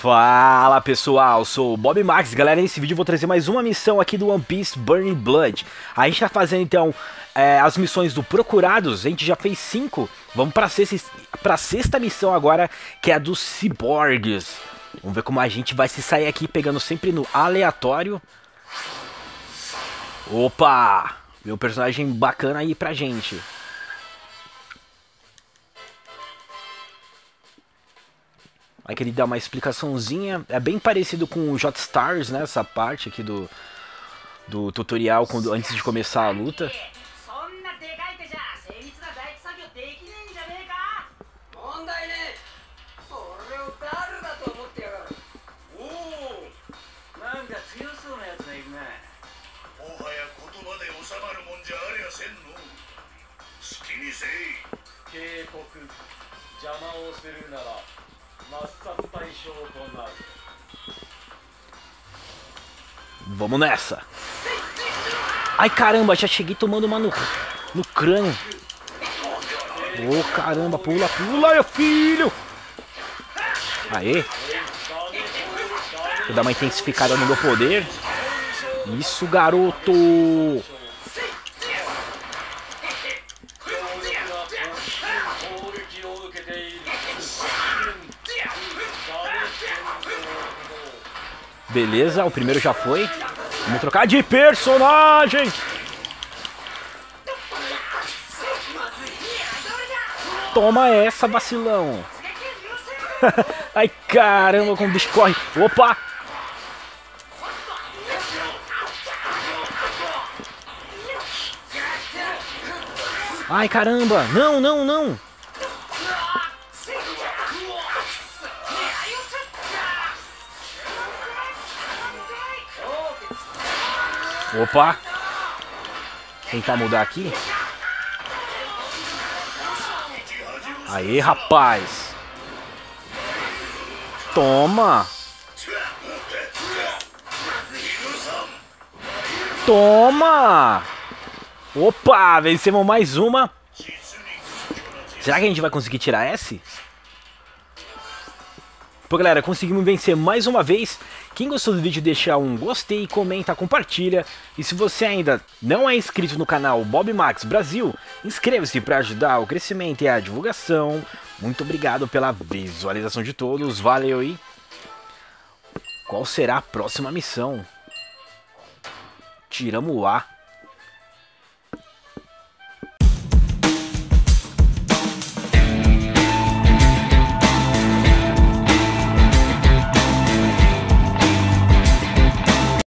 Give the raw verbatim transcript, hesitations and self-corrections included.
Fala pessoal, sou o Bob Max, galera, nesse vídeo eu vou trazer mais uma missão aqui do One Piece Burning Blood. A gente tá fazendo então é, as missões do Procurados, a gente já fez cinco, vamos pra sexta, pra sexta missão agora, que é a dos Cyborgs. Vamos ver como a gente vai se sair aqui, pegando sempre no aleatório. Opa, meu personagem bacana aí pra gente. Aqui ele dá uma explicaçãozinha, é bem parecido com o J-Stars, né, essa parte aqui do, do tutorial quando, antes de começar a luta. Vamos nessa. Ai caramba, já cheguei tomando uma no, no crânio. Ô oh, caramba, pula, pula, meu filho. Aê. Vou dar uma intensificada no meu poder. Isso, garoto. Beleza, o primeiro já foi. Vamos trocar de personagem. Toma essa, vacilão. Ai, caramba, como o bicho corre. Opa. Ai, caramba. Não, não, não. Opa! Tentar mudar aqui. Aê, rapaz! Toma! Toma! Opa! Vencemos mais uma! Será que a gente vai conseguir tirar essa? Pô, galera, conseguimos vencer mais uma vez. Quem gostou do vídeo, deixa um gostei, comenta, compartilha. E se você ainda não é inscrito no canal Bob Max Brasil, inscreva-se para ajudar o crescimento e a divulgação. Muito obrigado pela visualização de todos. Valeu e... Qual será a próxima missão? Tiramos o A.